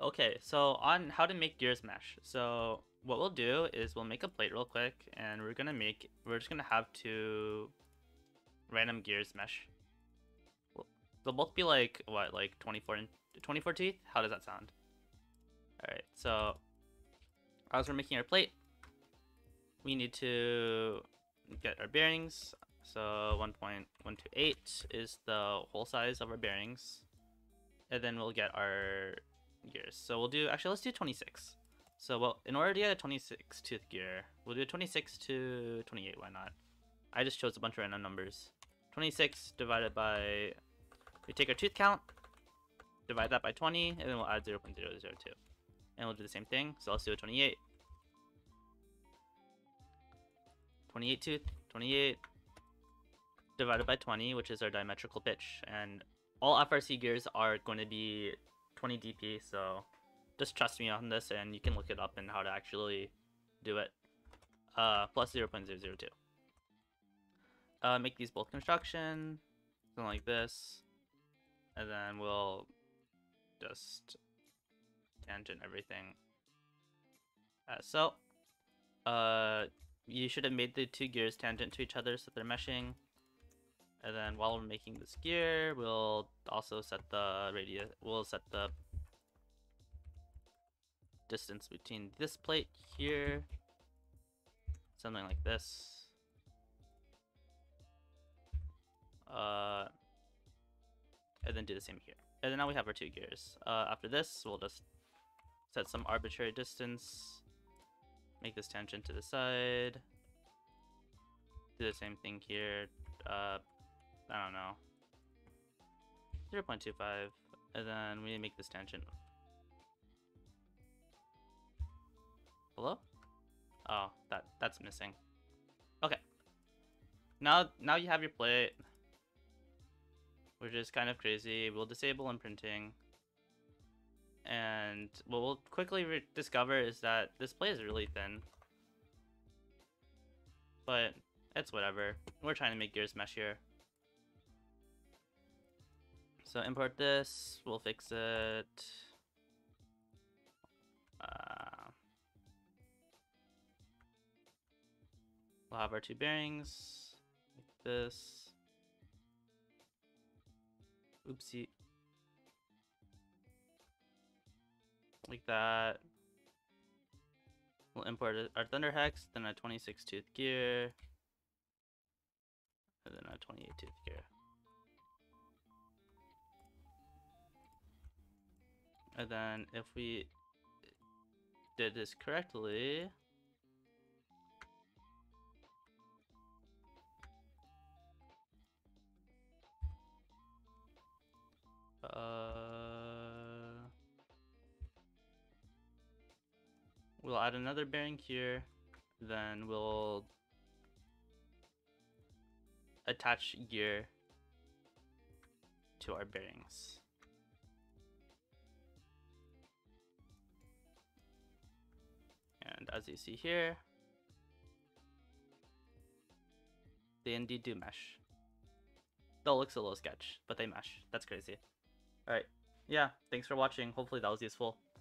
Okay, so on how to make gears mesh. So what we'll do is we'll make a plate real quick, and we're just gonna have two random gears mesh. They'll both be like what, like 24 teeth? How does that sound? All right, so as we're making our plate, we need to get our bearings. So 1.128 is the whole size of our bearings, and then we'll get our gears. So we'll do, actually, let's do 26. So well, in order to get a 26 tooth gear, we'll do 26 to 28. Why not? I just chose a bunch of random numbers. 26 divided by, we take our tooth count, divide that by 20, and then we'll add 0.002. And we'll do the same thing. So let's do a 28. 28 tooth, 28 divided by 20, which is our diametrical pitch. And all FRC gears are going to be 20 DP, so just trust me on this, and you can look it up and how to actually do it. Plus 0.002. Make these both construction, something like this. And then we'll just tangent everything as so. You should have made the two gears tangent to each other so they're meshing. And then while we're making this gear, we'll also set the radius. We'll set the distance between this plate here, something like this. And then do the same here. And then now we have our two gears. After this, we'll just set some arbitrary distance. Make this tangent to the side. Do the same thing here. I don't know, 0.25, and then we make this tangent. Hello? Oh, that's missing. Okay. Now you have your plate, which is kind of crazy. We'll disable imprinting, and what we'll quickly discover is that this plate is really thin, but it's whatever. We're trying to make gears mesh here. So import this, we'll fix it. We'll have our two bearings, like this. Oopsie. Like that. We'll import our Thunder Hex, then a 26 tooth gear, and then a 28 tooth gear. And then if we did this correctly, we'll add another bearing here, then we'll attach gear to our bearings. And as you see here, they indeed do mesh. That looks a little sketch, but they mesh. That's crazy. All right. Yeah, thanks for watching. Hopefully that was useful.